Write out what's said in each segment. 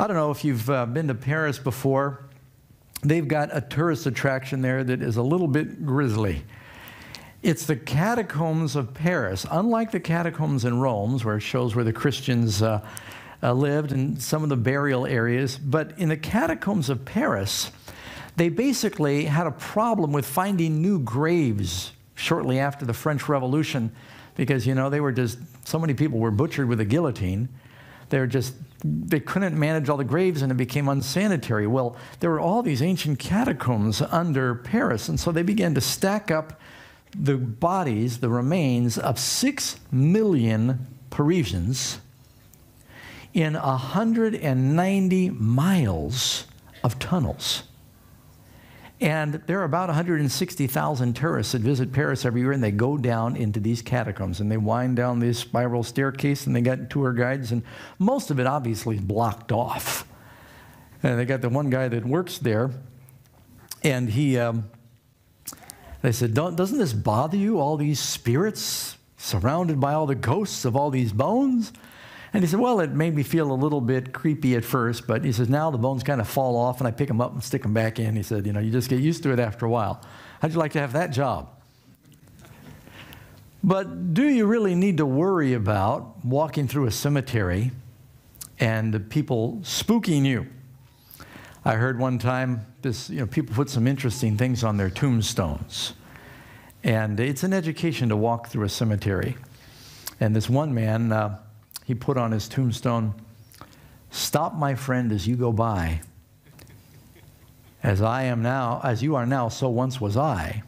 I don't know if you've been to Paris before. They've got a tourist attraction there that is a little bit grisly. It's the Catacombs of Paris. Unlike the catacombs in Rome, where it shows where the Christians lived and some of the burial areas, but in the Catacombs of Paris, they basically had a problem with finding new graves shortly after the French Revolution because, you know, they were just, so many people were butchered with a guillotine. They couldn't manage all the graves and it became unsanitary. Well, there were all these ancient catacombs under Paris, and so they began to stack up the bodies, the remains of 6 million Parisians in 190 miles of tunnels. And there are about 160,000 tourists that visit Paris every year, and they go down into these catacombs, and they wind down this spiral staircase, and they got tour guides, and most of it obviously is blocked off. And they got the one guy that works there, and he... They said, doesn't this bother you, all these spirits surrounded by all the ghosts of all these bones? And he said, well, it made me feel a little bit creepy at first, but he says, now the bones kind of fall off, and I pick them up and stick them back in. He said, you know, you just get used to it after a while. How'd you like to have that job? But do you really need to worry about walking through a cemetery and people spooking you? I heard one time, people put some interesting things on their tombstones. And it's an education to walk through a cemetery. And this one man, he put on his tombstone, "Stop, my friend, as you go by. As I am now, as you are now, so once was I.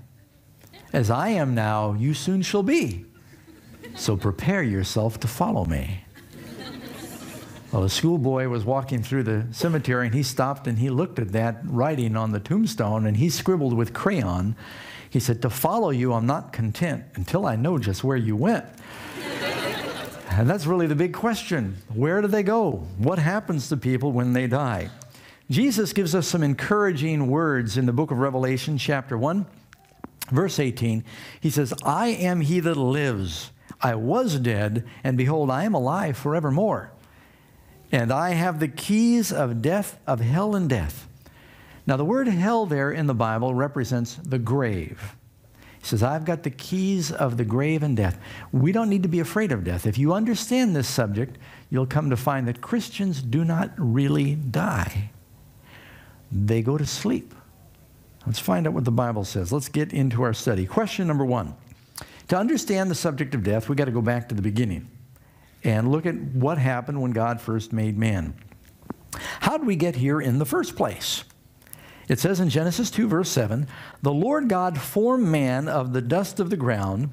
As I am now, you soon shall be. So prepare yourself to follow me." Well, a schoolboy was walking through the cemetery, and he stopped, and he looked at that writing on the tombstone, and he scribbled with crayon. He said, "To follow you, I'm not content until I know just where you went." And that's really the big question. Where do they go? What happens to people when they die? Jesus gives us some encouraging words in the book of Revelation, chapter 1, verse 18. He says, "I am he that lives. I was dead, and behold, I am alive forevermore. And I have the keys of death, of hell and death." Now, the word hell there in the Bible represents the grave. He says, "I've got the keys of the grave and death." We don't need to be afraid of death. If you understand this subject, you'll come to find that Christians do not really die. They go to sleep. Let's find out what the Bible says. Let's get into our study. Question number one. To understand the subject of death, we've got to go back to the beginning and look at what happened when God first made man. How did we get here in the first place? It says in Genesis 2, verse 7, "The Lord God formed man of the dust of the ground,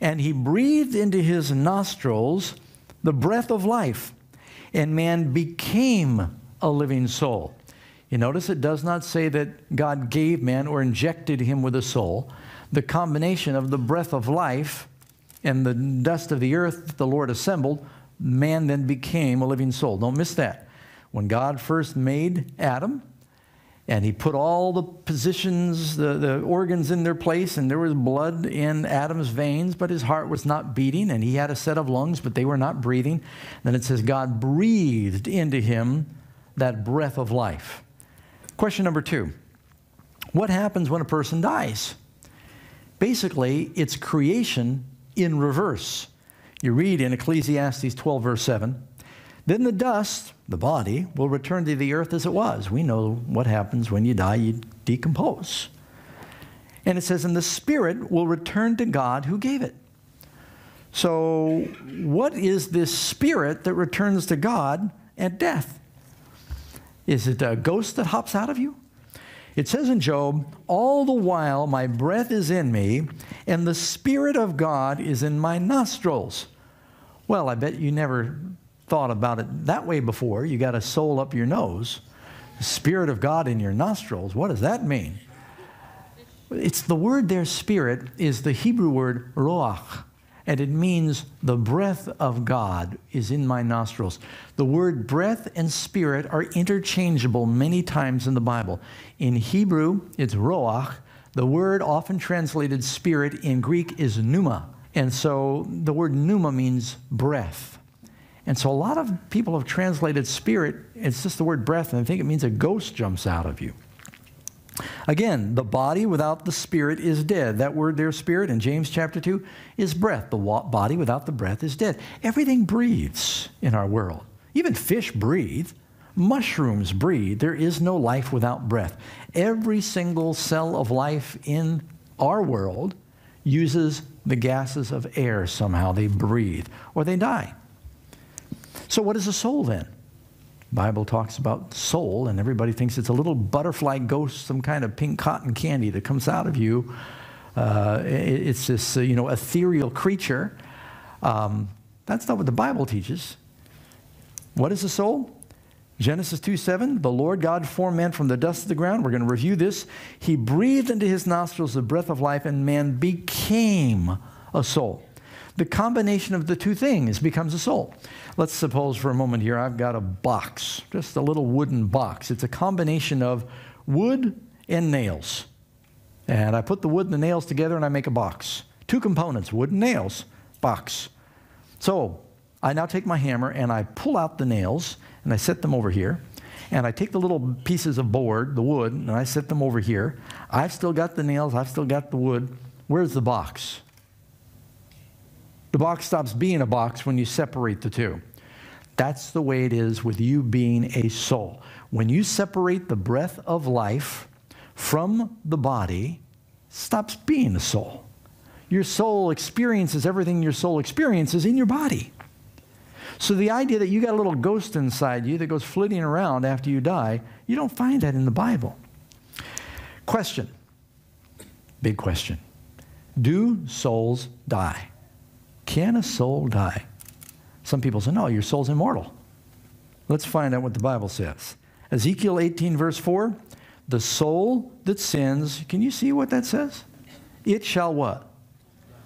and he breathed into his nostrils the breath of life, and man became a living soul." You notice it does not say that God gave man or injected him with a soul. The combination of the breath of life and the dust of the earth that the Lord assembled, man then became a living soul. Don't miss that. When God first made Adam, and he put all the positions, the organs in their place, and there was blood in Adam's veins, but his heart was not beating, and he had a set of lungs, but they were not breathing. Then it says God breathed into him that breath of life. Question number two. What happens when a person dies? Basically, it's creation in reverse. You read in Ecclesiastes 12, verse 7, "Then the dust," the body, "will return to the earth as it was." We know what happens when you die, you decompose. And it says, "And the spirit will return to God who gave it." So what is this spirit that returns to God at death? Is it a ghost that hops out of you? It says in Job, "All the while my breath is in me, and the Spirit of God is in my nostrils." Well, I bet you never thought about it that way before. You got a soul up your nose. The Spirit of God in your nostrils. What does that mean? It's the word there, spirit, is the Hebrew word roach, and it means the breath of God is in my nostrils. The word breath and spirit are interchangeable many times in the Bible. In Hebrew, it's roach. The word often translated spirit in Greek is pneuma. And so the word pneuma means breath. And so a lot of people have translated spirit, it's just the word breath, and I think it means a ghost jumps out of you. Again, the body without the spirit is dead. That word there, spirit, in James chapter 2, is breath. The body without the breath is dead. Everything breathes in our world. Even fish breathe. Mushrooms breathe. There is no life without breath. Every single cell of life in our world uses the gases of air somehow. They breathe or they die. So what is a soul then? The Bible talks about soul, and everybody thinks it's a little butterfly ghost, some kind of pink cotton candy that comes out of you. It's this, you know, ethereal creature. That's not what the Bible teaches. What is a soul? Genesis 2:7, the Lord God formed man from the dust of the ground. We're going to review this. He breathed into his nostrils the breath of life, and man became a soul. The combination of the two things becomes a soul. Let's suppose for a moment here I've got a box, just a little wooden box. It's a combination of wood and nails. And I put the wood and the nails together and I make a box. Two components, wood and nails, box. So I now take my hammer and I pull out the nails and I set them over here. And I take the little pieces of board, the wood, and I set them over here. I've still got the nails, I've still got the wood. Where's the box? The box stops being a box when you separate the two. That's the way it is with you being a soul. When you separate the breath of life from the body, it stops being a soul. Your soul experiences everything your soul experiences in your body. So the idea that you got a little ghost inside you that goes flitting around after you die, you don't find that in the Bible. Question, big question. Do souls die? Can a soul die? Some people say, no, your soul's immortal. Let's find out what the Bible says. Ezekiel 18, verse 4, the soul that sins, can you see what that says? It shall what?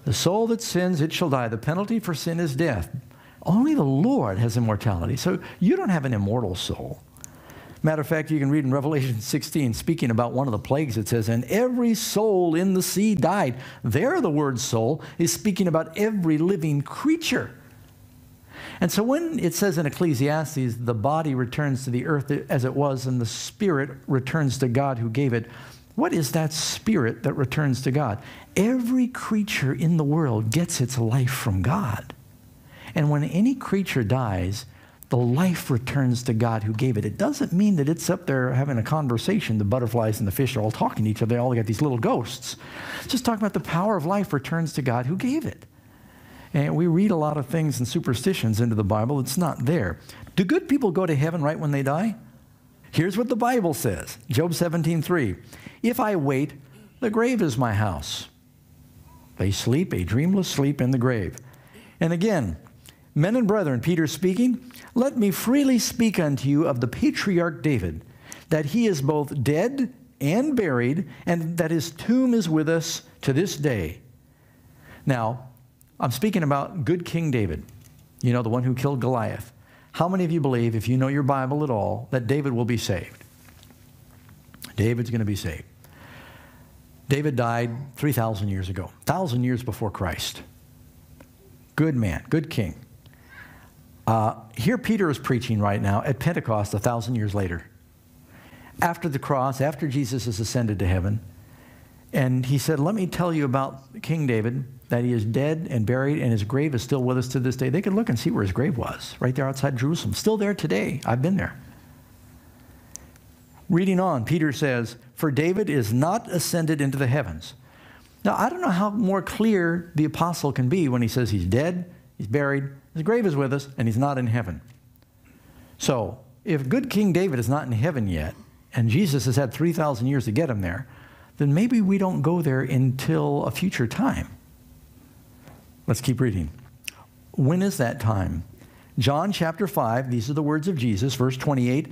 The soul that sins, it shall die. The penalty for sin is death. Only the Lord has immortality. So you don't have an immortal soul. Matter of fact, you can read in Revelation 16, speaking about one of the plagues, it says, and every soul in the sea died. There the word soul is speaking about every living creature. And so when it says in Ecclesiastes, the body returns to the earth as it was, and the spirit returns to God who gave it, what is that spirit that returns to God? Every creature in the world gets its life from God. And when any creature dies, the life returns to God who gave it. It doesn't mean that it's up there having a conversation. The butterflies and the fish are all talking to each other. They all got these little ghosts. It's just talking about the power of life returns to God who gave it. And we read a lot of things and superstitions into the Bible. It's not there. Do good people go to heaven right when they die? Here's what the Bible says. Job 17:3. If I wait, the grave is my house. They sleep a dreamless sleep in the grave. And again, men and brethren, Peter speaking, let me freely speak unto you of the patriarch David, that he is both dead and buried, and that his tomb is with us to this day. Now, I'm speaking about good King David, you know, the one who killed Goliath. How many of you believe, if you know your Bible at all, that David will be saved? David's going to be saved. David died 3,000 years ago, 1,000 years before Christ. Good man, good king. Here Peter is preaching right now at Pentecost 1,000 years later. After the cross, after Jesus has ascended to heaven. And he said, let me tell you about King David, that he is dead and buried and his grave is still with us to this day. They could look and see where his grave was, right there outside Jerusalem. Still there today. I've been there. Reading on, Peter says, for David is not ascended into the heavens. Now, I don't know how more clear the apostle can be when he says he's dead, he's buried, his grave is with us, and he's not in heaven. So, if good King David is not in heaven yet, and Jesus has had 3,000 years to get him there, then maybe we don't go there until a future time. Let's keep reading. When is that time? John chapter 5, these are the words of Jesus, verse 28.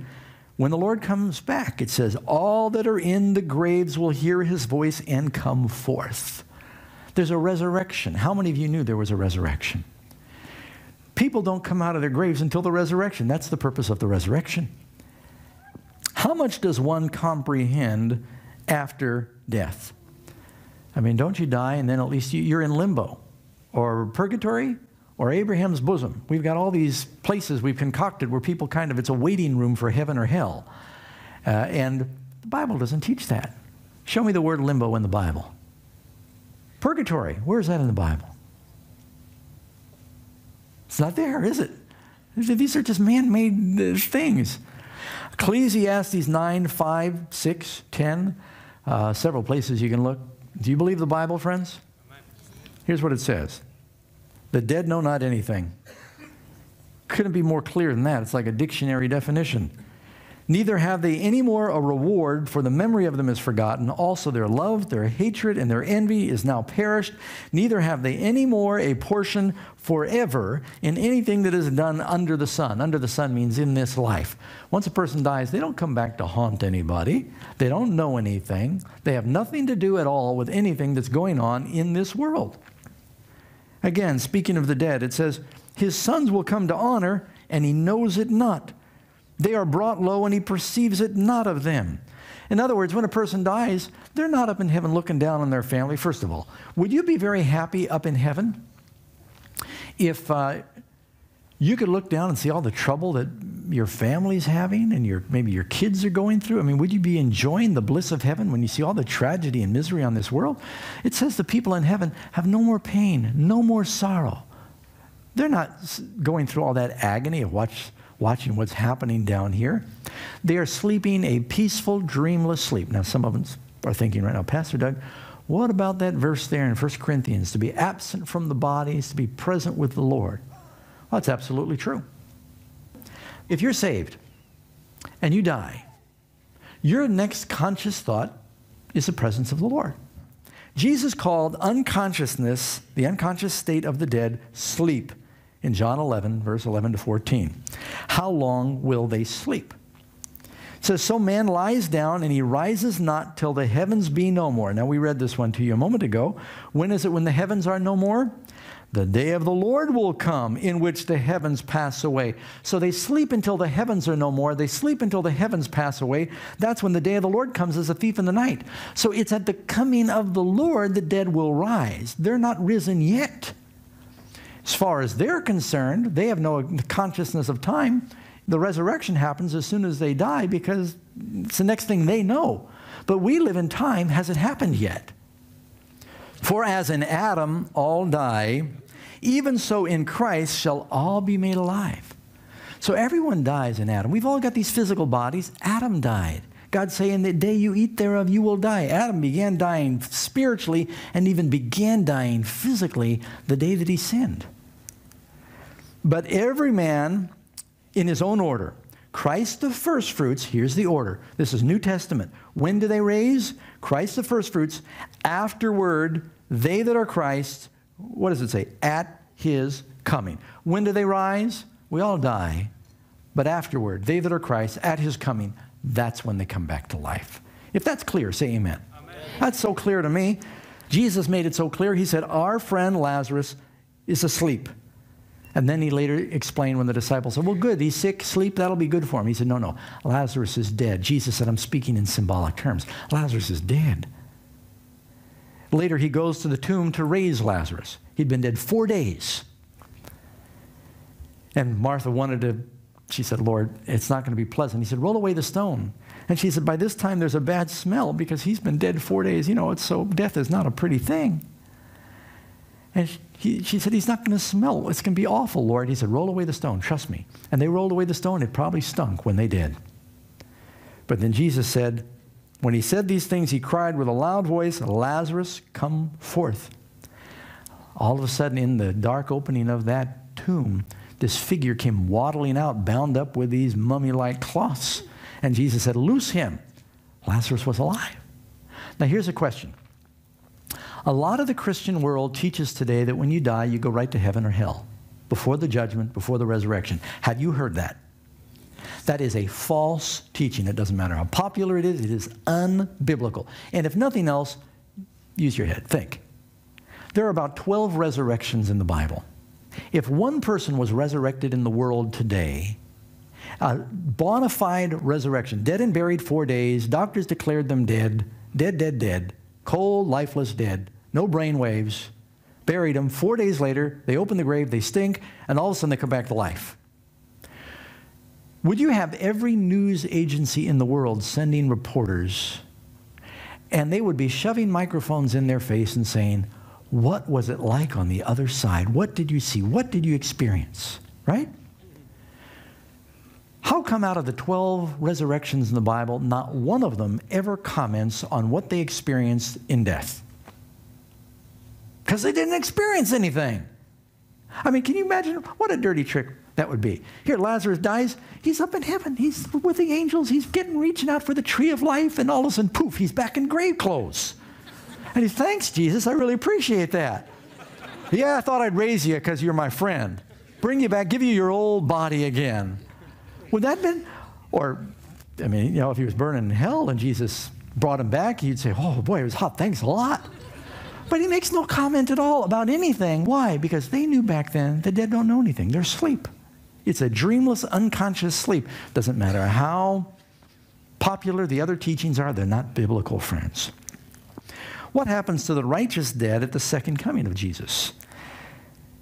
When the Lord comes back, it says, all that are in the graves will hear his voice and come forth. There's a resurrection. How many of you knew there was a resurrection? People don't come out of their graves until the resurrection. That's the purpose of the resurrection. How much does one comprehend after death? I mean, don't you die and then at least you're in limbo or purgatory or Abraham's bosom. We've got all these places we've concocted where people kind of, it's a waiting room for heaven or hell. And the Bible doesn't teach that. Show me the word limbo in the Bible. Purgatory, where is that in the Bible? It's not there, is it? These are just man-made things. Ecclesiastes 9, 5, 6, 10, several places you can look. Do you believe the Bible, friends? Here's what it says. The dead know not anything. Couldn't be more clear than that. It's like a dictionary definition. Neither have they any more a reward, for the memory of them is forgotten. Also their love, their hatred, and their envy is now perished. Neither have they any more a portion forever in anything that is done under the sun. Under the sun means in this life. Once a person dies, they don't come back to haunt anybody. They don't know anything. They have nothing to do at all with anything that's going on in this world. Again, speaking of the dead, it says, his sons will come to honor, and he knows it not. They are brought low, and he perceives it not of them. In other words, when a person dies, they're not up in heaven looking down on their family. First of all, would you be very happy up in heaven if you could look down and see all the trouble that your family's having and maybe your kids are going through? I mean, would you be enjoying the bliss of heaven when you see all the tragedy and misery on this world? It says the people in heaven have no more pain, no more sorrow. They're not going through all that agony of watching what's happening down here. They are sleeping a peaceful, dreamless sleep. Now, some of us are thinking right now, Pastor Doug, what about that verse there in 1 Corinthians, to be absent from the body is to be present with the Lord? Well, that's absolutely true. If you're saved and you die, your next conscious thought is the presence of the Lord. Jesus called unconsciousness, the unconscious state of the dead, sleep in John 11, verse 11 to 14. How long will they sleep? It says, so man lies down and he rises not till the heavens be no more. Now, we read this one to you a moment ago. When is it when the heavens are no more? The day of the Lord will come in which the heavens pass away. So they sleep until the heavens are no more. They sleep until the heavens pass away. That's when the day of the Lord comes as a thief in the night. So it's at the coming of the Lord the dead will rise. They're not risen yet. As far as they're concerned, they have no consciousness of time. The resurrection happens as soon as they die because it's the next thing they know. But we live in time. Hasn't happened yet. For as in Adam all die, even so in Christ shall all be made alive. So everyone dies in Adam. We've all got these physical bodies. Adam died. God saying, the day you eat thereof, you will die. Adam began dying spiritually and even began dying physically the day that he sinned. But every man in his own order. Christ the firstfruits, here's the order. This is New Testament. When do they raise? Christ the firstfruits. Afterward, they that are Christ, what does it say? At his coming. When do they rise? We all die. But afterward, they that are Christ, at his coming, that's when they come back to life. If that's clear, say amen. Amen. That's so clear to me. Jesus made it so clear. He said, our friend Lazarus is asleep. And then he later explained when the disciples said, well, good, he's sick, sleep, that'll be good for him. He said, no, no, Lazarus is dead. Jesus said, I'm speaking in symbolic terms. Lazarus is dead. Later, he goes to the tomb to raise Lazarus. He'd been dead 4 days. And Martha wanted to, she said, Lord, it's not going to be pleasant. He said, roll away the stone. And she said, by this time, there's a bad smell because he's been dead 4 days. You know, it's so death is not a pretty thing. And she said, he's not going to smell. It's going to be awful, Lord. He said, roll away the stone. Trust me. And they rolled away the stone. It probably stunk when they did. But then Jesus said, when he said these things, he cried with a loud voice, Lazarus, come forth. All of a sudden, in the dark opening of that tomb, this figure came waddling out, bound up with these mummy-like cloths. And Jesus said, loose him. Lazarus was alive. Now, here's a question. A lot of the Christian world teaches today that when you die, you go right to heaven or hell, before the judgment, before the resurrection. Have you heard that? That is a false teaching. It doesn't matter how popular it is unbiblical. And if nothing else, use your head, think. There are about 12 resurrections in the Bible. If one person was resurrected in the world today, a bona fide resurrection, dead and buried 4 days, doctors declared them dead, cold, lifeless, dead, no brain waves, buried them. 4 days later, they open the grave, they stink, and all of a sudden they come back to life. Would you have every news agency in the world sending reporters, and they would be shoving microphones in their face and saying, what was it like on the other side? What did you see? What did you experience? Right? How come out of the 12 resurrections in the Bible, not one of them ever comments on what they experienced in death? Because they didn't experience anything. I mean, can you imagine what a dirty trick that would be? Here, Lazarus dies. He's up in heaven. He's with the angels. He's reaching out for the tree of life. And all of a sudden, poof, he's back in grave clothes. And he's, thanks, Jesus. I really appreciate that. Yeah, I thought I'd raise you because you're my friend. Bring you back, give you your old body again. Would that have been, or, I mean, you know, if he was burning in hell and Jesus brought him back, you'd say, oh boy, it was hot, thanks a lot. But he makes no comment at all about anything. Why? Because they knew back then the dead don't know anything. They're asleep. It's a dreamless, unconscious sleep. Doesn't matter how popular the other teachings are, they're not biblical, friends. What happens to the righteous dead at the second coming of Jesus?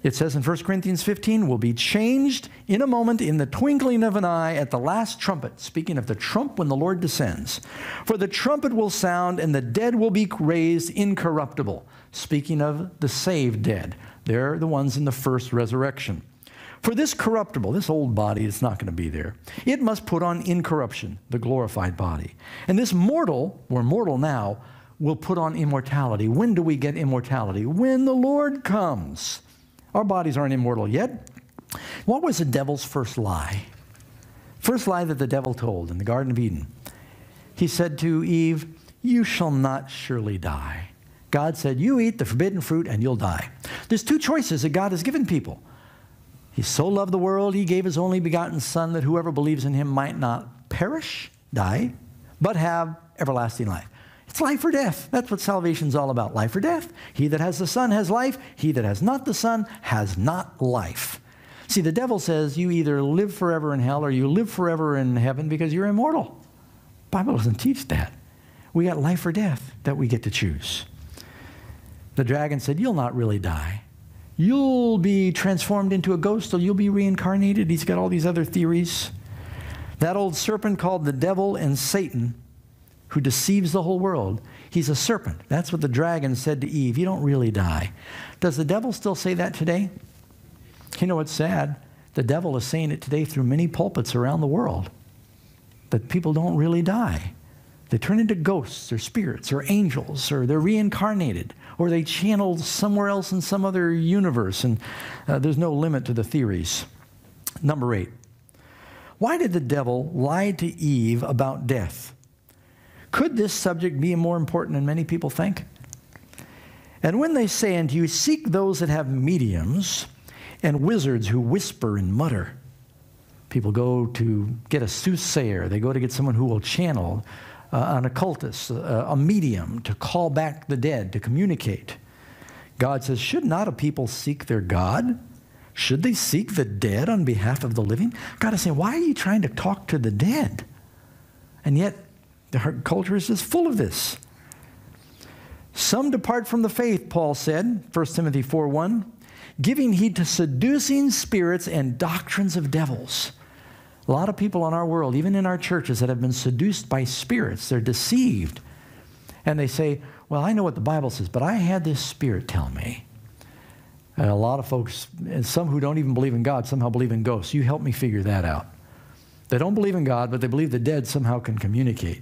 It says in 1 Corinthians 15, will be changed in a moment, in the twinkling of an eye, at the last trumpet. Speaking of the trump when the Lord descends. For the trumpet will sound, and the dead will be raised incorruptible. Speaking of the saved dead. They're the ones in the first resurrection. For this corruptible, this old body is not going to be there. It must put on incorruption, the glorified body. And this mortal, we're mortal now, will put on immortality. When do we get immortality? When the Lord comes. Our bodies aren't immortal yet. What was the devil's first lie? First lie that the devil told in the Garden of Eden. He said to Eve, you shall not surely die. God said, you eat the forbidden fruit and you'll die. There's two choices that God has given people. He so loved the world, he gave his only begotten son, that whoever believes in him might not perish, die, but have everlasting life. It's life or death. That's what salvation's all about, life or death. He that has the Son has life. He that has not the Son has not life. See, the devil says you either live forever in hell or you live forever in heaven because you're immortal. The Bible doesn't teach that. We got life or death that we get to choose. The dragon said, you'll not really die. You'll be transformed into a ghost, or you'll be reincarnated. He's got all these other theories. That old serpent called the devil and Satan, who deceives the whole world. He's a serpent. That's what the dragon said to Eve. You don't really die. Does the devil still say that today? You know, it's sad. The devil is saying it today through many pulpits around the world, that people don't really die. They turn into ghosts or spirits or angels, or they're reincarnated, or they channeled somewhere else in some other universe, and there's no limit to the theories. Number 8, why did the devil lie to Eve about death? Could this subject be more important than many people think? And when they say unto you, seek those that have mediums and wizards who whisper and mutter. People go to get a soothsayer. They go to get someone who will channel an occultist, a medium, to call back the dead, to communicate. God says, should not a people seek their God? Should they seek the dead on behalf of the living? God is saying, why are you trying to talk to the dead? And yet, the culture is just full of this. Some depart from the faith, Paul said, 1 Timothy 4:1, giving heed to seducing spirits and doctrines of devils. A lot of people in our world, even in our churches, that have been seduced by spirits, they're deceived. And they say, well, I know what the Bible says, but I had this spirit tell me. And a lot of folks, and some who don't even believe in God, somehow believe in ghosts. You help me figure that out. They don't believe in God, but they believe the dead somehow can communicate.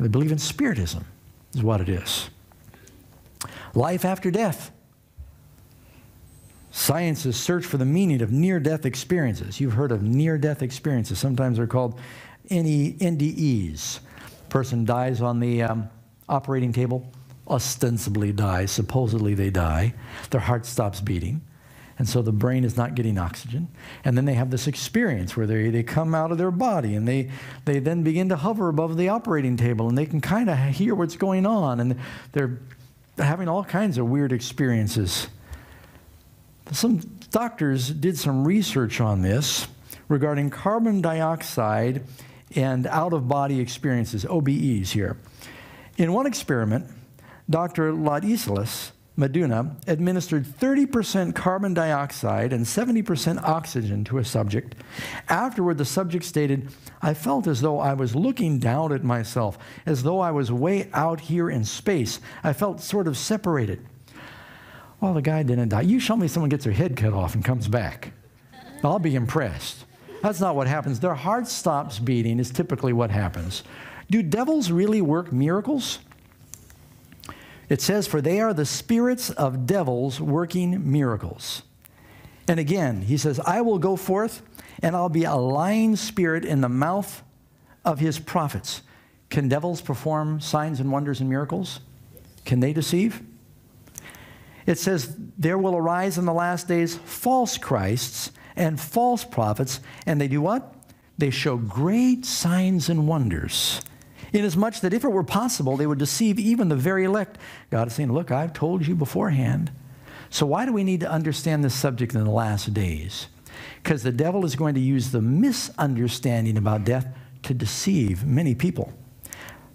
They believe in spiritism, is what it is. Life after death. Sciences search for the meaning of near-death experiences. You've heard of near-death experiences. Sometimes they're called NDEs. Person dies on the operating table, ostensibly dies, supposedly they die. Their heart stops beating, and so the brain is not getting oxygen. And then they have this experience where they come out of their body, and they then begin to hover above the operating table, and they can kind of hear what's going on, and they're having all kinds of weird experiences. Some doctors did some research on this regarding carbon dioxide and out-of-body experiences, OBEs here. In one experiment, Dr. Ladislaus Meduna administered 30% carbon dioxide and 70% oxygen to a subject. Afterward, the subject stated, "I felt as though I was looking down at myself, as though I was way out here in space. I felt sort of separated." Well, the guy didn't die. You show me someone gets their head cut off and comes back. I'll be impressed. That's not what happens. Their heart stops beating is typically what happens. Do devils really work miracles? It says, "For they are the spirits of devils working miracles." And again, he says, "I will go forth, and I'll be a lying spirit in the mouth of his prophets." Can devils perform signs and wonders and miracles? Can they deceive? It says, "There will arise in the last days false Christs and false prophets, and they do what? They show great signs and wonders, inasmuch that if it were possible, they would deceive even the very elect." God is saying, look, I've told you beforehand. So why do we need to understand this subject in the last days? Because the devil is going to use the misunderstanding about death to deceive many people.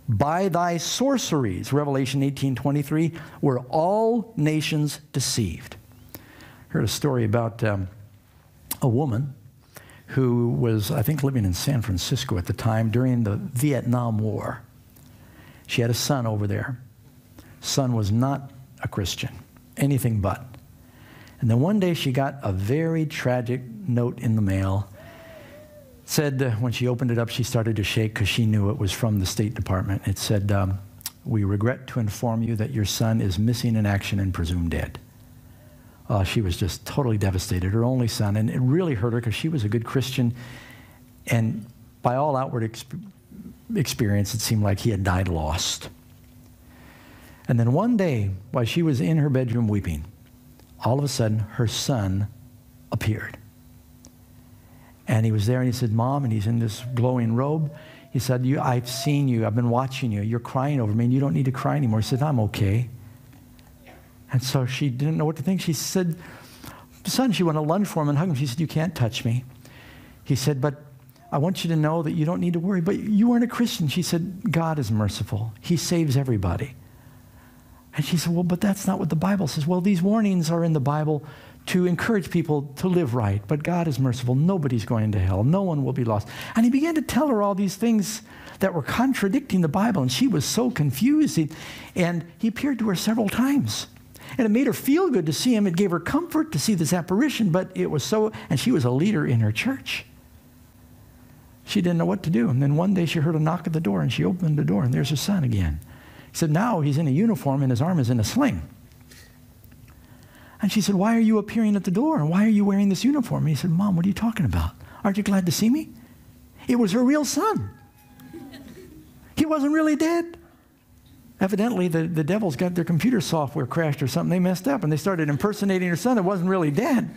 "By thy sorceries," Revelation 18:23, "were all nations deceived." I heard a story about a woman who was, I think, living in San Francisco at the time during the Vietnam War. She had a son over there. Son was not a Christian, anything but. And then one day she got a very tragic note in the mail. It said, when she opened it up, she started to shake because she knew it was from the State Department. It said, "We regret to inform you that your son is missing in action and presumed dead." She was just totally devastated, her only son, and it really hurt her because she was a good Christian, and by all outward experience, it seemed like he had died lost. And then one day, while she was in her bedroom weeping, all of a sudden, her son appeared. And he was there, and he said, "Mom," and he's in this glowing robe. He said, "I've seen you, I've been watching you, you're crying over me, and you don't need to cry anymore." He said, "I'm okay." And so she didn't know what to think. She said, "Son," she went to lunge for him and hugged him. She said, "You can't touch me." He said, "But I want you to know that you don't need to worry. But you aren't a Christian." She said, "God is merciful. He saves everybody." And she said, "Well, but that's not what the Bible says." Well, these warnings are in the Bible to encourage people to live right. But God is merciful. Nobody's going to hell. No one will be lost. And he began to tell her all these things that were contradicting the Bible. And she was so confused. And he appeared to her several times. And it made her feel good to see him. It gave her comfort to see this apparition, but it was so, and she was a leader in her church. She didn't know what to do. And then one day she heard a knock at the door, and she opened the door, and there's her son again. He said, now he's in a uniform, and his arm is in a sling. And she said, "Why are you appearing at the door? And why are you wearing this uniform?" And he said, "Mom, what are you talking about? Aren't you glad to see me?" It was her real son. He wasn't really dead. Evidently, the devils got their computer software crashed or something. They messed up, and they started impersonating her son that wasn't really dead.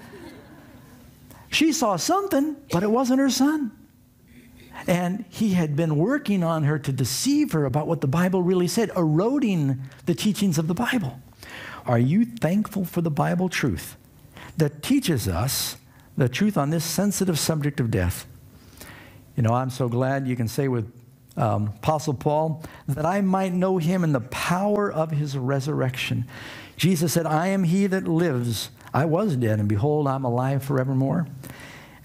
She saw something, but it wasn't her son. And he had been working on her to deceive her about what the Bible really said, eroding the teachings of the Bible. Are you thankful for the Bible truth that teaches us the truth on this sensitive subject of death? You know, I'm so glad you can say with Apostle Paul, that I might know him in the power of his resurrection. Jesus said, "I am he that lives. I was dead, and behold, I'm alive forevermore."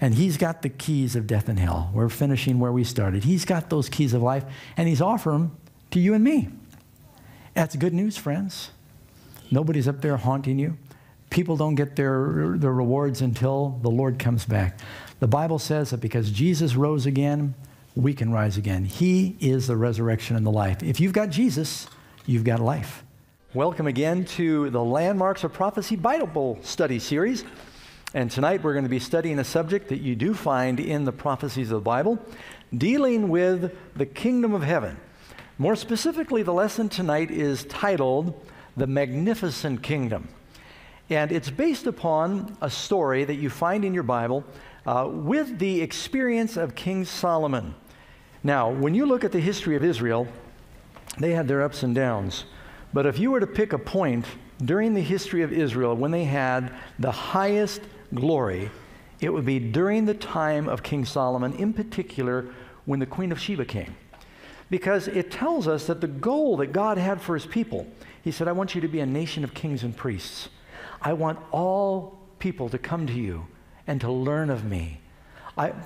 And he's got the keys of death and hell. We're finishing where we started. He's got those keys of life, and he's offered them to you and me. That's good news, friends. Nobody's up there haunting you. People don't get their rewards until the Lord comes back. The Bible says that because Jesus rose again, we can rise again. He is the resurrection and the life. If you've got Jesus, you've got life. Welcome again to the Landmarks of Prophecy Bible Study Series. And tonight we're going to be studying a subject that you do find in the prophecies of the Bible, dealing with the kingdom of heaven. More specifically, the lesson tonight is titled, "The Magnificent Kingdom." And it's based upon a story that you find in your Bible with the experience of King Solomon. Now, when you look at the history of Israel, they had their ups and downs. But if you were to pick a point during the history of Israel when they had the highest glory, it would be during the time of King Solomon, in particular when the Queen of Sheba came. because it tells us that the goal that God had for his people, he said, I want you to be a nation of kings and priests. I want all people to come to you and to learn of me.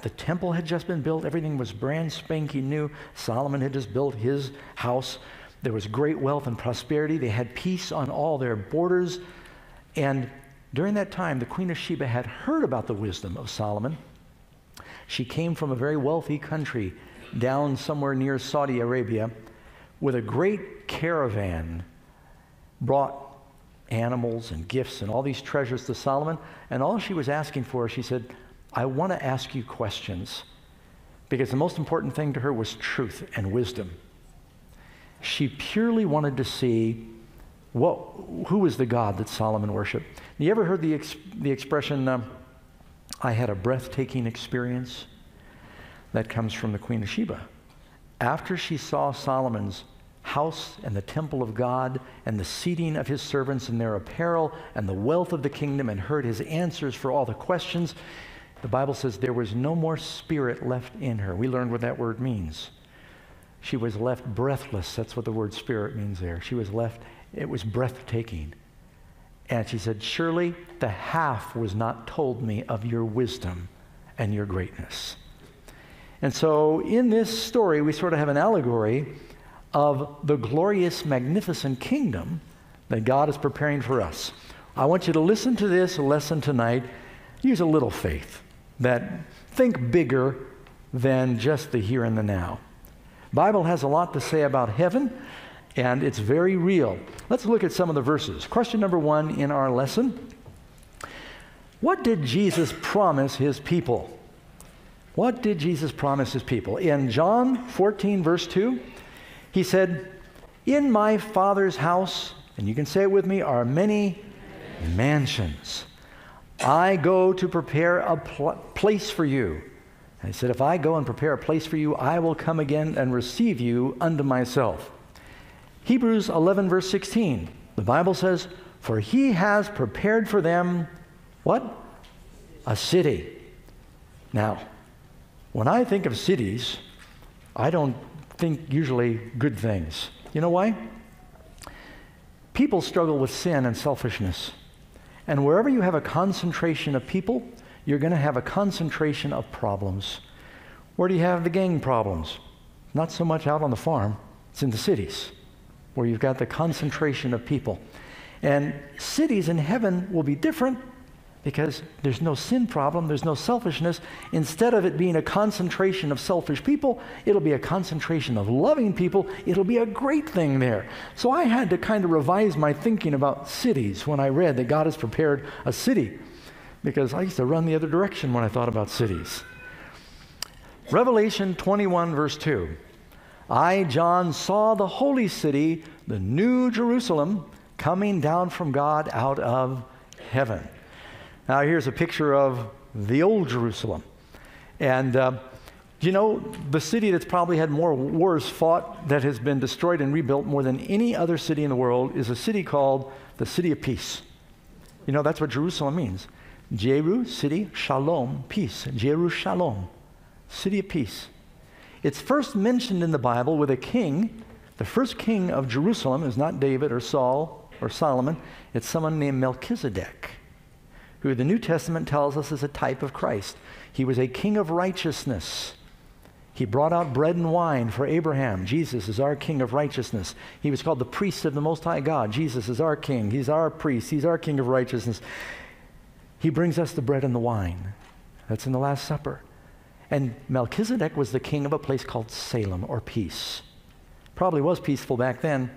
The temple had just been built. Everything was brand spanking new. Solomon had just built his house. There was great wealth and prosperity. They had peace on all their borders. And during that time, the Queen of Sheba had heard about the wisdom of Solomon. She came from a very wealthy country down somewhere near Saudi Arabia with a great caravan, brought animals and gifts and all these treasures to Solomon. And all she was asking for, she said, I want to ask you questions, because the most important thing to her was truth and wisdom. She purely wanted to see who was the God that Solomon worshiped. You ever heard the expression, I had a breathtaking experience? That comes from the Queen of Sheba. After she saw Solomon's house and the temple of God and the seating of his servants and their apparel and the wealth of the kingdom, and heard his answers for all the questions, the Bible says there was no more spirit left in her. We learned what that word means. She was left breathless. That's what the word spirit means there. She was left, it was breathtaking. And she said, surely the half was not told me of your wisdom and your greatness. And so in this story, we sort of have an allegory of the glorious, magnificent kingdom that God is preparing for us. I want you to listen to this lesson tonight. Use a little faith, that think bigger than just the here and the now. The Bible has a lot to say about heaven, and it's very real. Let's look at some of the verses. Question number one in our lesson. What did Jesus promise his people? What did Jesus promise his people? In John 14, verse 2, he said, in my Father's house, and you can say it with me, are many mansions. I go to prepare a place for you. And he said, if I go and prepare a place for you, I will come again and receive you unto myself. Hebrews 11, verse 16, the Bible says, for he has prepared for them, what? A city. Now, when I think of cities, I don't think usually good things. You know why? People struggle with sin and selfishness. And wherever you have a concentration of people, you're going to have a concentration of problems. Where do you have the gang problems? Not so much out on the farm. It's in the cities, where you've got the concentration of people. And cities in heaven will be different, because there's no sin problem, there's no selfishness. Instead of it being a concentration of selfish people, it'll be a concentration of loving people. It'll be a great thing there. So I had to kind of revise my thinking about cities when I read that God has prepared a city, because I used to run the other direction when I thought about cities. Revelation 21, verse 2. I, John, saw the holy city, the new Jerusalem, coming down from God out of heaven. Now here's a picture of the old Jerusalem. And you know, the city that's probably had more wars fought, that has been destroyed and rebuilt more than any other city in the world, is a city called the City of Peace. You know, that's what Jerusalem means. Jeru, city, shalom, peace. Jeru shalom, city of peace. It's first mentioned in the Bible with a king. The first king of Jerusalem is not David or Saul or Solomon. It's someone named Melchizedek, who the New Testament tells us is a type of Christ. He was a king of righteousness. He brought out bread and wine for Abraham. Jesus is our king of righteousness. He was called the priest of the Most High God. Jesus is our king. He's our priest. He's our king of righteousness. He brings us the bread and the wine. That's in the Last Supper. And Melchizedek was the king of a place called Salem, or peace. Probably was peaceful back then.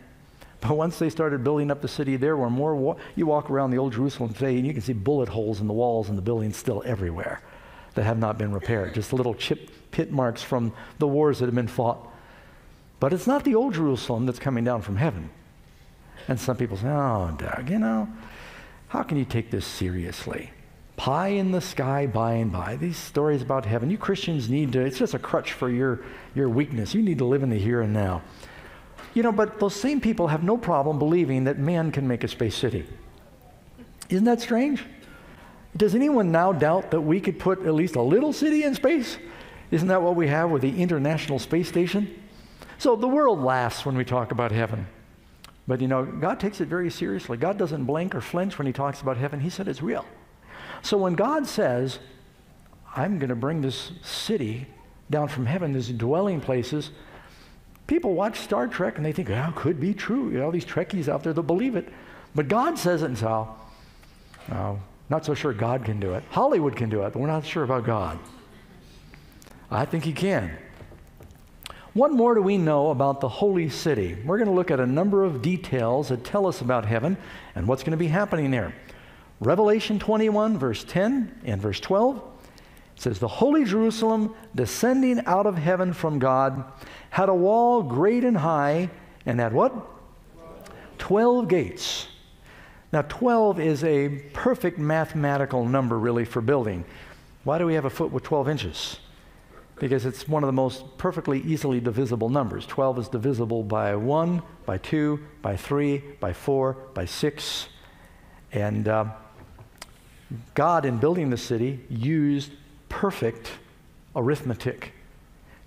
But once they started building up the city, there were more you walk around the old Jerusalem today and you can see bullet holes in the walls and the buildings still everywhere that have not been repaired, just little pit marks from the wars that have been fought. But it's not the old Jerusalem that's coming down from heaven. And some people say, oh, Doug, you know, how can you take this seriously? Pie in the sky by and by. These stories about heaven, you Christians need to, it's just a crutch for your weakness. You need to live in the here and now. You know, but those same people have no problem believing that man can make a space city. Isn't that strange? Does anyone now doubt that we could put at least a little city in space? Isn't that what we have with the International Space Station? So the world laughs when we talk about heaven. But you know, God takes it very seriously. God doesn't blink or flinch when he talks about heaven. He said it's real. So when God says, I'm going to bring this city down from heaven, these dwelling places, people watch Star Trek and they think, oh, it could be true. You know, all these Trekkies out there, they'll believe it. But God says it, and so, not so sure God can do it. Hollywood can do it, but we're not sure about God. I think he can. What more do we know about the holy city? We're going to look at a number of details that tell us about heaven and what's going to be happening there. Revelation 21, verse 10 and verse 12. It says, the holy Jerusalem descending out of heaven from God had a wall great and high, and had what? 12 gates. Now 12 is a perfect mathematical number really for building. Why do we have a foot with 12 inches? Because it's one of the most perfectly easily divisible numbers. 12 is divisible by 1, by 2, by 3, by 4, by 6. And God, in building the city, used perfect arithmetic.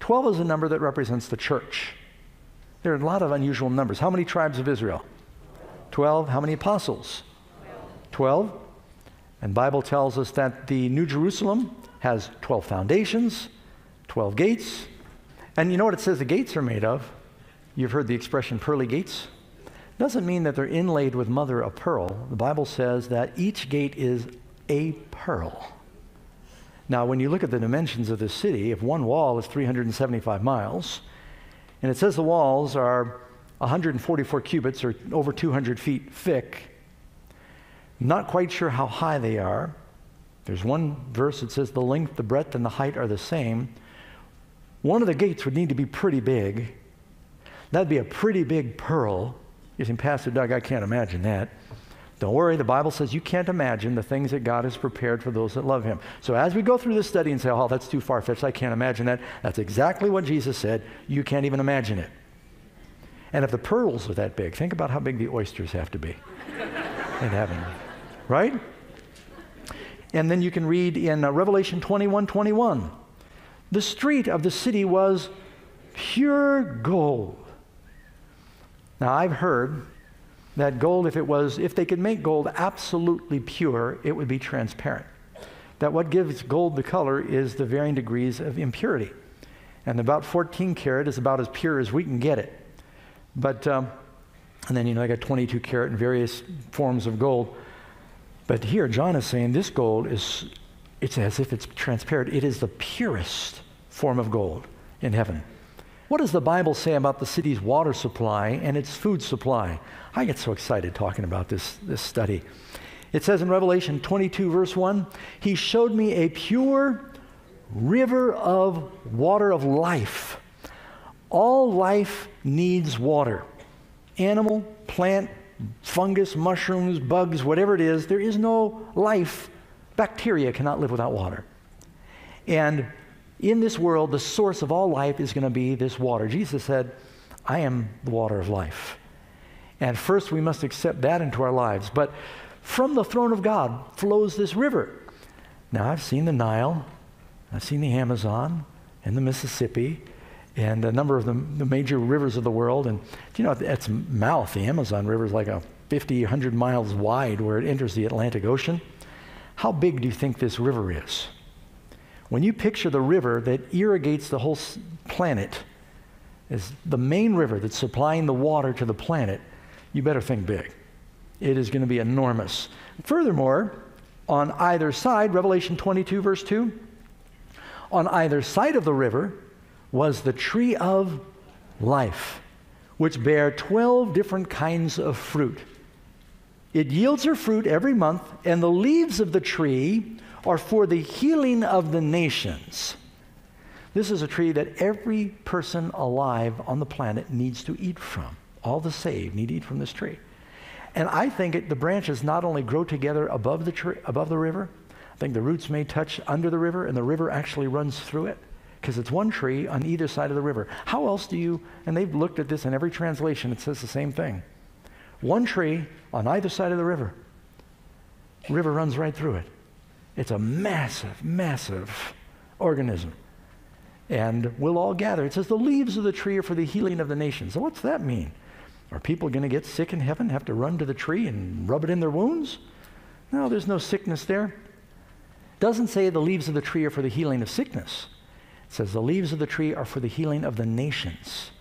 12 is a number that represents the church. There are a lot of unusual numbers. How many tribes of Israel? 12. How many apostles? 12. And the Bible tells us that the New Jerusalem has 12 foundations, 12 gates. And you know what it says the gates are made of? You've heard the expression pearly gates. Doesn't mean that they're inlaid with mother of pearl. The Bible says that each gate is a pearl. Now, when you look at the dimensions of this city, if one wall is 375 miles, and it says the walls are 144 cubits or over 200 feet thick, not quite sure how high they are. There's one verse that says the length, the breadth, and the height are the same. One of the gates would need to be pretty big. That'd be a pretty big pearl. You think, Pastor Doug, I can't imagine that. Don't worry, the Bible says you can't imagine the things that God has prepared for those that love him. So as we go through this study and say, oh, that's too far-fetched, I can't imagine that, that's exactly what Jesus said. You can't even imagine it. And if the pearls are that big, think about how big the oysters have to be in heaven, right? And then you can read in Revelation 21:21, the street of the city was pure gold. Now I've heard that gold, if they could make gold absolutely pure, it would be transparent. That what gives gold the color is the varying degrees of impurity. And about 14 karat is about as pure as we can get it. But, and then, you know, I got 22 karat and various forms of gold. But here, John is saying this gold is, it's as if it's transparent. It is the purest form of gold in heaven. What does the Bible say about the city's water supply and its food supply? I get so excited talking about this study. It says in Revelation 22, verse 1, he showed me a pure river of water of life. All life needs water. Animal, plant, fungus, mushrooms, bugs, whatever it is, there is no life. Bacteria cannot live without water. And in this world, the source of all life is going to be this water. Jesus said, I am the water of life. And first we must accept that into our lives. But from the throne of God flows this river. Now I've seen the Nile, I've seen the Amazon and the Mississippi, and a number of the major rivers of the world. And you know, at its mouth, the Amazon River is like 50, 100 miles wide where it enters the Atlantic Ocean. How big do you think this river is? When you picture the river that irrigates the whole planet as the main river that's supplying the water to the planet, you better think big. It is going to be enormous. Furthermore, on either side, Revelation 22, verse 2, on either side of the river was the tree of life, which bare 12 different kinds of fruit. It yields her fruit every month, and the leaves of the tree are for the healing of the nations. This is a tree that every person alive on the planet needs to eat from. All the saved need to eat from this tree. And I think the branches not only grow together above the tree, above the river, I think the roots may touch under the river, and the river actually runs through it, because it's one tree on either side of the river. How else do you, and they've looked at this in every translation, it says the same thing. One tree on either side of the river. River runs right through it. It's a massive, massive organism. and we'll all gather. It says, the leaves of the tree are for the healing of the nations. So what's that mean? Are people going to get sick in heaven, have to run to the tree and rub it in their wounds? No, there's no sickness there. It doesn't say the leaves of the tree are for the healing of sickness. It says the leaves of the tree are for the healing of the nations.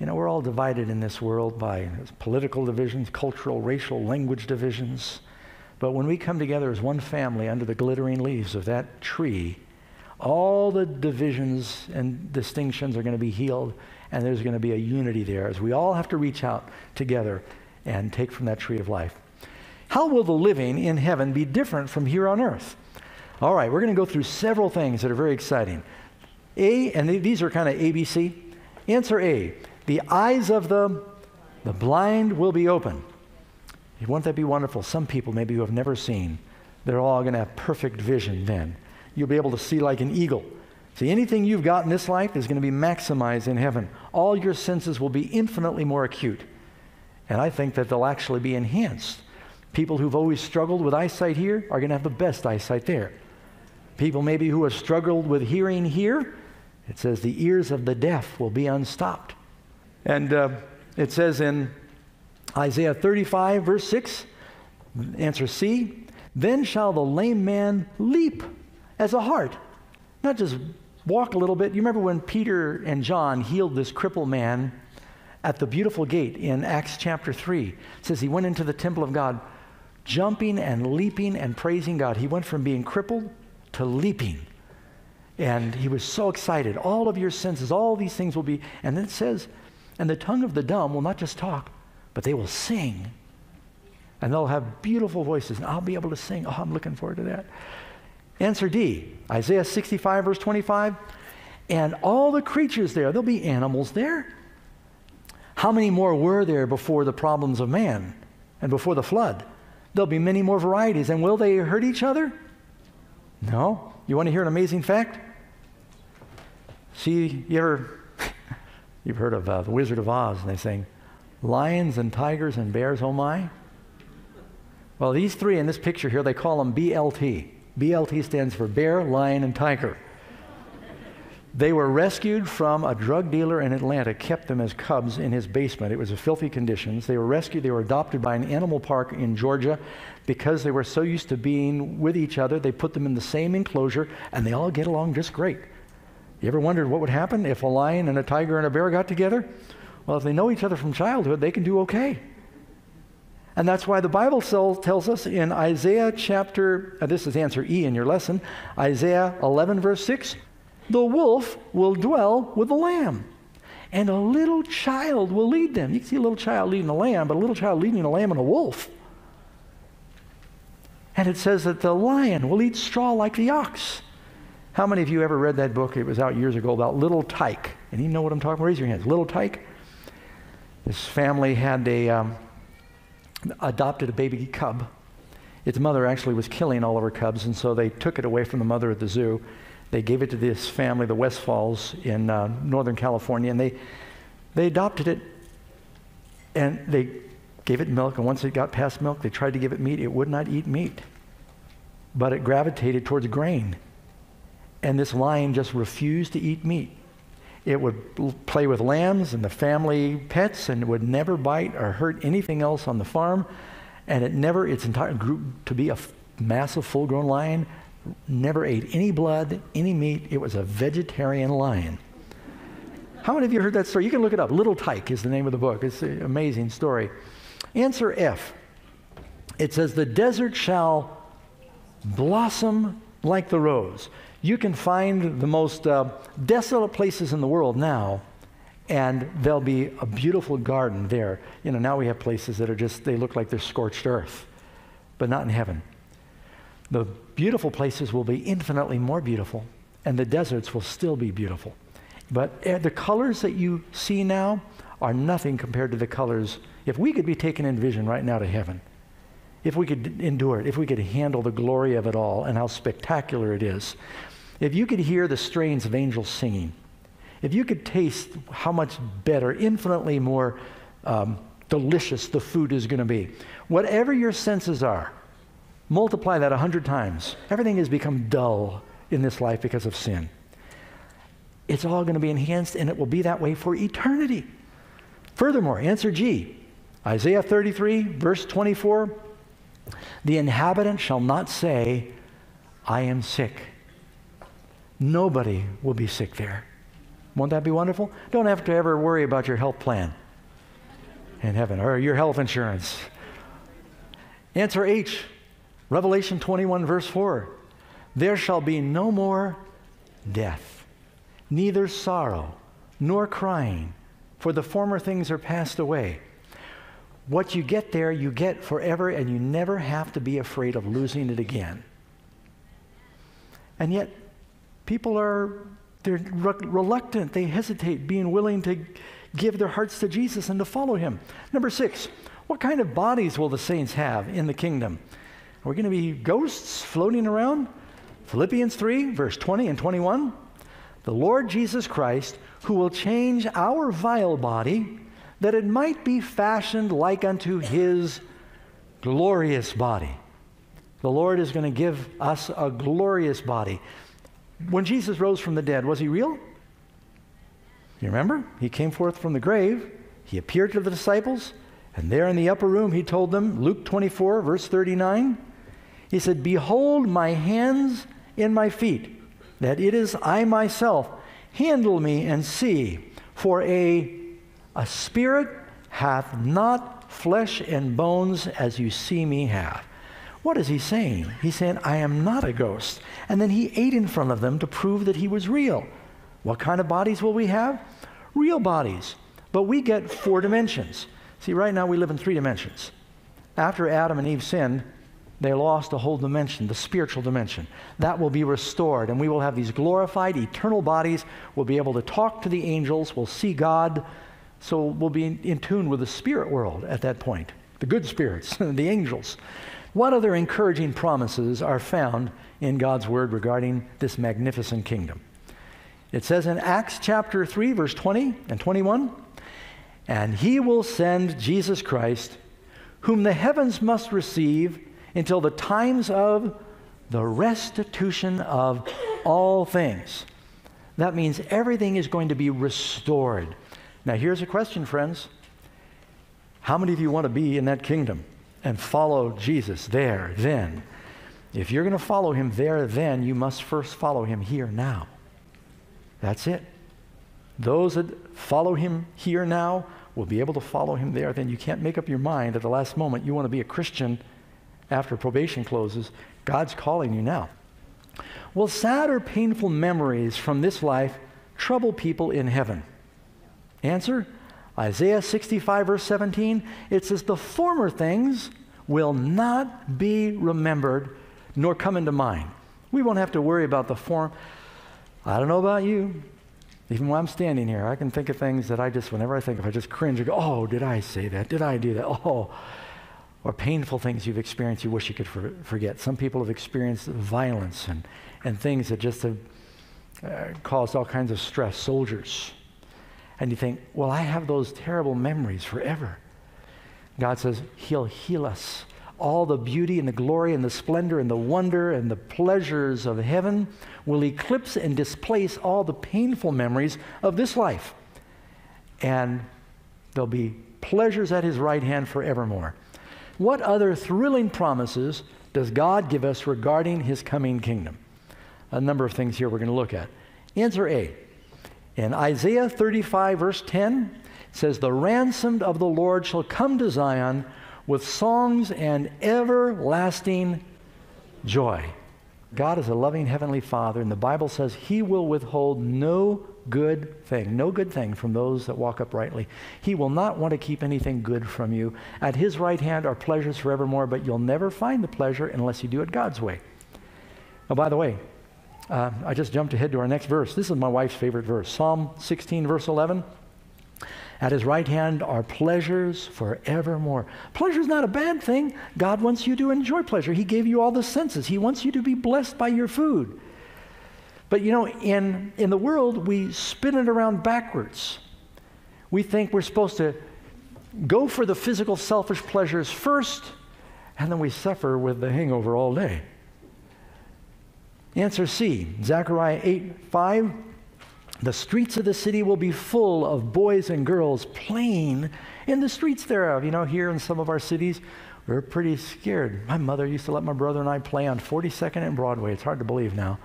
You know, we're all divided in this world by political divisions, cultural, racial, language divisions. But when we come together as one family under the glittering leaves of that tree, all the divisions and distinctions are going to be healed, and there's going to be a unity there as we all have to reach out together and take from that tree of life. How will the living in heaven be different from here on earth? All right, we're going to go through several things that are very exciting. A, and these are kind of ABC. Answer A, the eyes of the blind will be open. Won't that be wonderful? Some people maybe who have never seen, they're all going to have perfect vision then. You'll be able to see like an eagle. See, anything you've got in this life is going to be maximized in heaven. All your senses will be infinitely more acute. And I think that they'll actually be enhanced. People who've always struggled with eyesight here are going to have the best eyesight there. People maybe who have struggled with hearing here, it says the ears of the deaf will be unstopped. And it says in Isaiah 35, verse 6, answer C, then shall the lame man leap as a hart. Not just walk a little bit. You remember when Peter and John healed this crippled man at the beautiful gate in Acts chapter 3. It says he went into the temple of God, jumping and leaping and praising God. He went from being crippled to leaping. And he was so excited. All of your senses, all these things will be, and then it says, and the tongue of the dumb will not just talk, but they will sing, and they'll have beautiful voices, and I'll be able to sing. Oh, I'm looking forward to that. Answer D, Isaiah 65, verse 25, and all the creatures there, there'll be animals there. How many more were there before the problems of man and before the flood? There'll be many more varieties, and will they hurt each other? No. You want to hear an amazing fact? See, you've heard of the Wizard of Oz, and they sing, lions and tigers and bears, oh my. Well, these three in this picture here, they call them BLT. BLT stands for bear, lion, and tiger. They were rescued from a drug dealer in Atlanta, kept them as cubs in his basement. It was in filthy conditions. They were rescued. They were adopted by an animal park in Georgia. Because they were so used to being with each other, they put them in the same enclosure, and they all get along just great. You ever wondered what would happen if a lion and a tiger and a bear got together? Well, if they know each other from childhood, they can do okay. And that's why the Bible tells us in Isaiah chapter, this is answer E in your lesson, Isaiah 11, verse 6, the wolf will dwell with the lamb, and a little child will lead them. You can see a little child leading a lamb, but a little child leading a lamb and a wolf. And it says that the lion will eat straw like the ox. How many of you ever read that book? It was out years ago about Little Tyke. And you know what I'm talking about? Raise your hands. Little Tyke. This family had adopted a baby cub. Its mother actually was killing all of her cubs, and so they took it away from the mother at the zoo. They gave it to this family, the Westfalls in Northern California, and they adopted it, and they gave it milk, and once it got past milk, they tried to give it meat. It would not eat meat, but it gravitated towards grain, and this lion just refused to eat meat. It would play with lambs and the family pets, and it would never bite or hurt anything else on the farm. And it never, its entire group, to be a massive full-grown lion, never ate any blood, any meat. It was a vegetarian lion. How many of you heard that story? You can look it up. Little Tyke is the name of the book. It's an amazing story. Answer F. It says, the desert shall blossom like the rose. You can find the most desolate places in the world now, and there'll be a beautiful garden there. You know, now we have places that are just, they look like they're scorched earth, but not in heaven. The beautiful places will be infinitely more beautiful, and the deserts will still be beautiful. But the colors that you see now are nothing compared to the colors. If we could be taken in vision right now to heaven, if we could endure it, if we could handle the glory of it all and how spectacular it is, if you could hear the strains of angels singing, if you could taste how much better, infinitely more delicious the food is going to be, whatever your senses are, multiply that 100 times. Everything has become dull in this life because of sin. it's all going to be enhanced, and it will be that way for eternity. Furthermore, answer G, Isaiah 33, verse 24, the inhabitant shall not say, I am sick. Nobody will be sick there. Won't that be wonderful? Don't have to ever worry about your health plan in heaven or your health insurance. Answer H, Revelation 21, verse 4, there shall be no more death, neither sorrow nor crying, for the former things are passed away. What you get there, you get forever, and you never have to be afraid of losing it again. And yet, people are reluctant. They hesitate being willing to give their hearts to Jesus and to follow him. Number 6, what kind of bodies will the saints have in the kingdom? Are we going to be ghosts floating around? Philippians 3, verse 20 and 21. The Lord Jesus Christ, who will change our vile body, that it might be fashioned like unto his glorious body. The Lord is going to give us a glorious body. When Jesus rose from the dead, was he real? You remember? He came forth from the grave. He appeared to the disciples. And there in the upper room, he told them, Luke 24, verse 39, he said, behold my hands and my feet, that it is I myself. Handle me and see, for a spirit hath not flesh and bones as you see me have. What is he saying? He's saying, I am not a ghost. And then he ate in front of them to prove that he was real. What kind of bodies will we have? Real bodies. But we get 4 dimensions. See, right now we live in 3 dimensions. After Adam and Eve sinned, they lost the whole dimension, the spiritual dimension. That will be restored, and we will have these glorified, eternal bodies. We'll be able to talk to the angels. We'll see God. So we'll be in tune with the spirit world at that point, the good spirits, the angels. What other encouraging promises are found in God's word regarding this magnificent kingdom? It says in Acts chapter 3, verse 20 and 21, and he will send Jesus Christ, whom the heavens must receive until the times of the restitution of all things. That means everything is going to be restored. Now here's a question, friends. How many of you want to be in that kingdom and follow Jesus there, then? If you're going to follow him there, then, you must first follow him here now. That's it. Those that follow him here now will be able to follow him there, then. You can't make up your mind at the last moment you want to be a Christian after probation closes. God's calling you now. Will sad or painful memories from this life trouble people in heaven? Answer, Isaiah 65, verse 17, it says, the former things will not be remembered nor come into mind. We won't have to worry about the form. I don't know about you. Even while I'm standing here, I can think of things that I just, whenever I think of, I just cringe and go, oh, did I say that? Did I do that? Oh, or painful things you've experienced you wish you could forget. Some people have experienced violence and things that just have caused all kinds of stress, soldiers. And you think, well, I have those terrible memories forever. God says, he'll heal us. All the beauty and the glory and the splendor and the wonder and the pleasures of heaven will eclipse and displace all the painful memories of this life. And there'll be pleasures at his right hand forevermore. What other thrilling promises does God give us regarding his coming kingdom? A number of things here we're going to look at. Answer A. In Isaiah 35, verse 10, it says, the ransomed of the Lord shall come to Zion with songs and everlasting joy. God is a loving heavenly Father, and the Bible says he will withhold no good thing from those that walk uprightly. He will not want to keep anything good from you. At his right hand are pleasures forevermore, but you'll never find the pleasure unless you do it God's way. Oh, by the way, I just jumped ahead to our next verse. This is my wife's favorite verse, Psalm 16, verse 11. At his right hand are pleasures forevermore. Pleasure is not a bad thing. God wants you to enjoy pleasure. He gave you all the senses. He wants you to be blessed by your food. But you know, in the world, we spin it around backwards. We think we're supposed to go for the physical, selfish pleasures first, and then we suffer with the hangover all day. Answer C, Zechariah 8:5, The streets of the city will be full of boys and girls playing in the streets thereof. You know, here in some of our cities, we're pretty scared. My mother used to let my brother and I play on 42nd and Broadway. It's hard to believe now.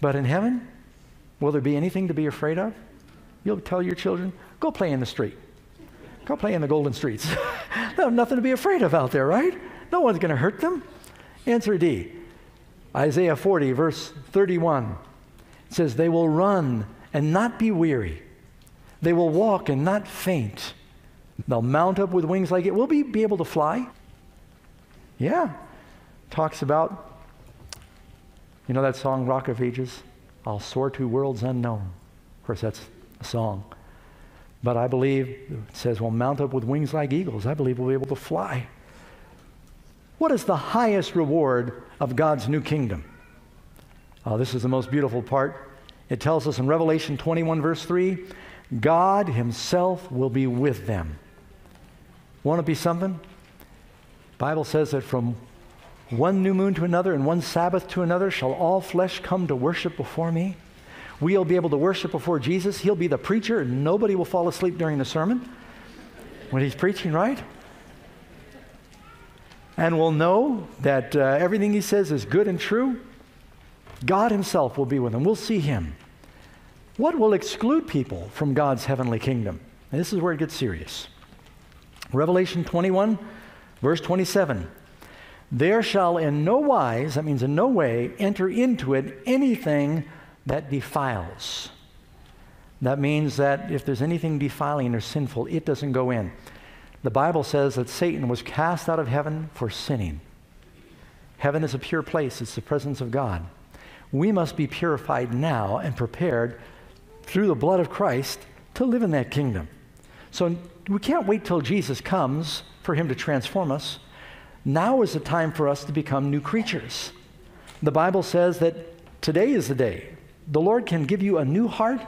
But in heaven, will there be anything to be afraid of? You'll tell your children, go play in the street. Go play in the golden streets. They'll have nothing to be afraid of out there, right? No one's going to hurt them. Answer D, Isaiah 40, verse 31. It says, they will run and not be weary. They will walk and not faint. They'll mount up with wings like it. Will we be able to fly? Yeah. Talks about, you know that song, Rock of Ages? I'll soar to worlds unknown. Of course, that's a song. But I believe, it says, we'll mount up with wings like eagles. I believe we'll be able to fly. What is the highest reward of God's new kingdom? Oh, this is the most beautiful part. It tells us in Revelation 21, verse 3, God himself will be with them. Won't it be something? The Bible says that from one new moon to another and one Sabbath to another shall all flesh come to worship before me. We'll be able to worship before Jesus. He'll be the preacher, and nobody will fall asleep during the sermon when he's preaching, right? And we'll know that everything he says is good and true. God himself will be with them. We'll see him. What will exclude people from God's heavenly kingdom? And this is where it gets serious. Revelation 21, verse 27. There shall in no wise, that means in no way, enter into it anything that defiles. That means that if there's anything defiling or sinful, it doesn't go in. The Bible says that Satan was cast out of heaven for sinning. Heaven is a pure place. It's the presence of God. We must be purified now and prepared through the blood of Christ to live in that kingdom. So we can't wait till Jesus comes for him to transform us. Now is the time for us to become new creatures. The Bible says that today is the day. The Lord can give you a new heart.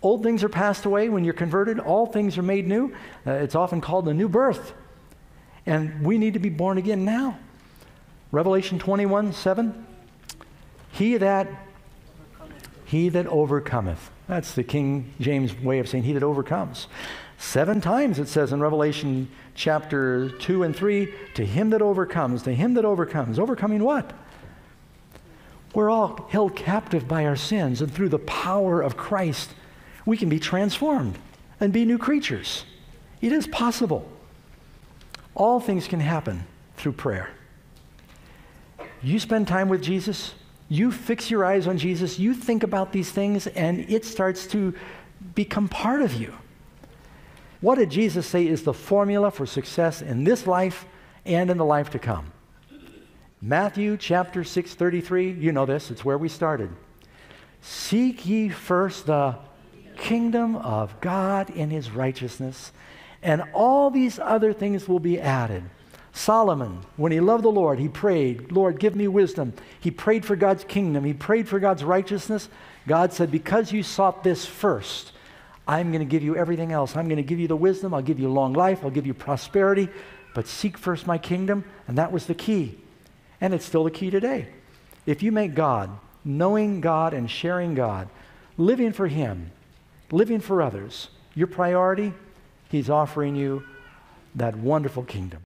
Old things are passed away. When you're converted, all things are made new. It's often called the new birth. And we need to be born again now. Revelation 21, 7. He that overcometh. That's the King James way of saying he that overcomes. 7 times it says in Revelation chapter 2 and 3, to him that overcomes, to him that overcomes. Overcoming what? We're all held captive by our sins, and through the power of Christ, we can be transformed and be new creatures. It is possible. All things can happen through prayer. You spend time with Jesus, you fix your eyes on Jesus, you think about these things, and it starts to become part of you. What did Jesus say is the formula for success in this life and in the life to come? Matthew chapter 6:33, you know this, it's where we started. Seek ye first the kingdom of God in his righteousness, and all these other things will be added. Solomon, when he loved the Lord, he prayed, Lord, give me wisdom. He prayed for God's kingdom. He prayed for God's righteousness. God said, because you sought this first, I'm going to give you everything else. I'm going to give you the wisdom. I'll give you long life. I'll give you prosperity, but seek first my kingdom. And that was the key. And it's still the key today. If you make God, knowing God and sharing God, living for him, living for others, your priority, he's offering you that wonderful kingdom.